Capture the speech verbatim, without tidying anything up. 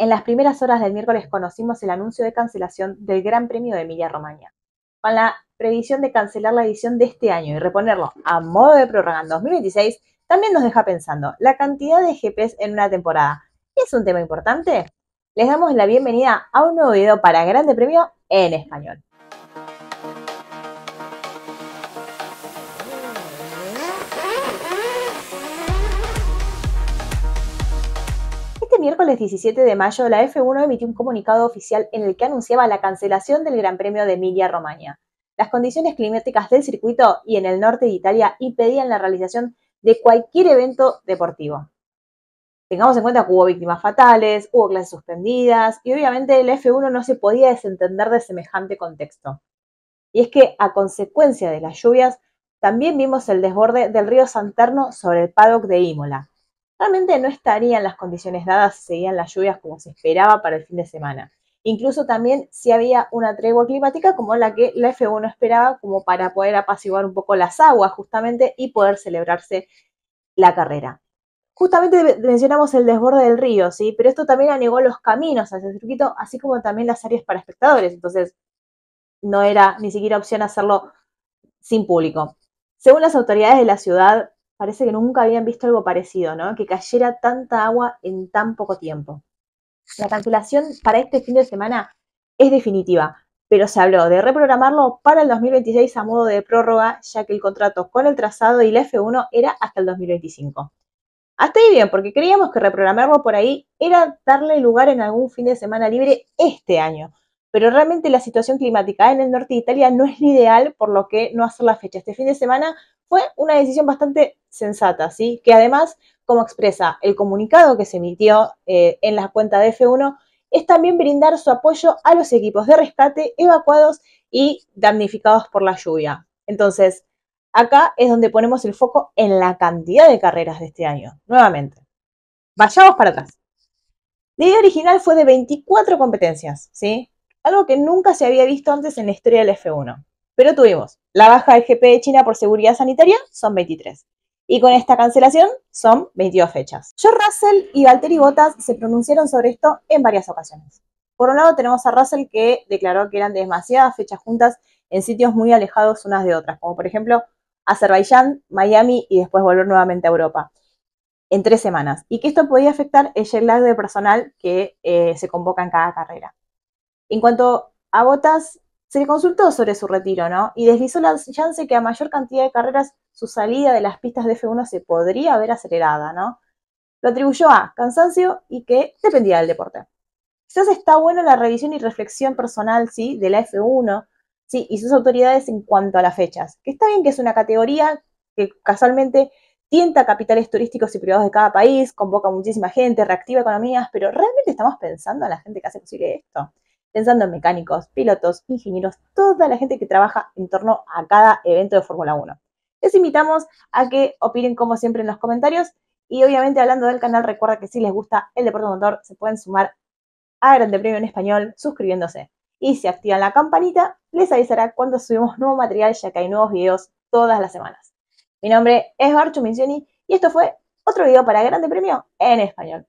En las primeras horas del miércoles conocimos el anuncio de cancelación del Gran Premio de Emilia-Romagna, con la previsión de cancelar la edición de este año y reponerlo a modo de prórroga en dos mil veintiséis. También nos deja pensando, ¿la cantidad de G Pes en una temporada es un tema importante? Les damos la bienvenida a un nuevo video para Grande Premio en español. Este miércoles diecisiete de mayo, la F uno emitió un comunicado oficial en el que anunciaba la cancelación del Gran Premio de Emilia-Romagna. Las condiciones climáticas del circuito y en el norte de Italia impedían la realización de cualquier evento deportivo. Tengamos en cuenta que hubo víctimas fatales, hubo clases suspendidas y obviamente la F uno no se podía desentender de semejante contexto. Y es que a consecuencia de las lluvias también vimos el desborde del río Santerno sobre el paddock de Ímola. Realmente no estarían las condiciones dadas si seguían las lluvias como se esperaba para el fin de semana. Incluso también si había una tregua climática como la que la F uno esperaba, como para poder apaciguar un poco las aguas justamente y poder celebrarse la carrera. Justamente mencionamos el desborde del río, ¿sí? Pero esto también anegó los caminos hacia el circuito, así como también las áreas para espectadores. Entonces no era ni siquiera opción hacerlo sin público. Según las autoridades de la ciudad, parece que nunca habían visto algo parecido, ¿no? Que cayera tanta agua en tan poco tiempo. La cancelación para este fin de semana es definitiva, pero se habló de reprogramarlo para el dos mil veintiséis a modo de prórroga, ya que el contrato con el trazado y la F uno era hasta el dos mil veinticinco. Hasta ahí bien, porque creíamos que reprogramarlo por ahí era darle lugar en algún fin de semana libre este año, pero realmente la situación climática en el norte de Italia no es la ideal, por lo que no hacer la fecha este fin de semana fue una decisión bastante sensata, ¿sí? Que además, como expresa el comunicado que se emitió eh, en la cuenta de F uno, es también brindar su apoyo a los equipos de rescate evacuados y damnificados por la lluvia. Entonces, acá es donde ponemos el foco en la cantidad de carreras de este año. Nuevamente, vayamos para atrás. La idea original fue de veinticuatro competencias, ¿sí? Algo que nunca se había visto antes en la historia del F uno. Pero tuvimos la baja del G P de China por seguridad sanitaria, son veintitrés. Y con esta cancelación son veintidós fechas. George Russell y Valtteri Bottas se pronunciaron sobre esto en varias ocasiones. Por un lado tenemos a Russell, que declaró que eran demasiadas fechas juntas en sitios muy alejados unas de otras, como por ejemplo Azerbaiyán, Miami y después volver nuevamente a Europa en tres semanas. Y que esto podía afectar el jet lag de personal que eh, se convoca en cada carrera. En cuanto a Bottas, se le consultó sobre su retiro, ¿no? Y deslizó la chance que a mayor cantidad de carreras su salida de las pistas de F uno se podría haber acelerada, ¿no? Lo atribuyó a cansancio y que dependía del deporte. Quizás está bueno la revisión y reflexión personal, ¿sí? De la F uno, ¿sí? Y sus autoridades en cuanto a las fechas. Que está bien que es una categoría que casualmente tienta capitales turísticos y privados de cada país, convoca a muchísima gente, reactiva economías, pero ¿realmente estamos pensando en la gente que hace posible esto? Pensando en mecánicos, pilotos, ingenieros, toda la gente que trabaja en torno a cada evento de Fórmula uno. Les invitamos a que opinen como siempre en los comentarios y obviamente hablando del canal, recuerda que si les gusta el deporte motor se pueden sumar a Grande Premio en Español suscribiéndose. Y si activan la campanita les avisará cuando subimos nuevo material, ya que hay nuevos videos todas las semanas. Mi nombre es Barcho Mencioni y esto fue otro video para Grande Premio en Español.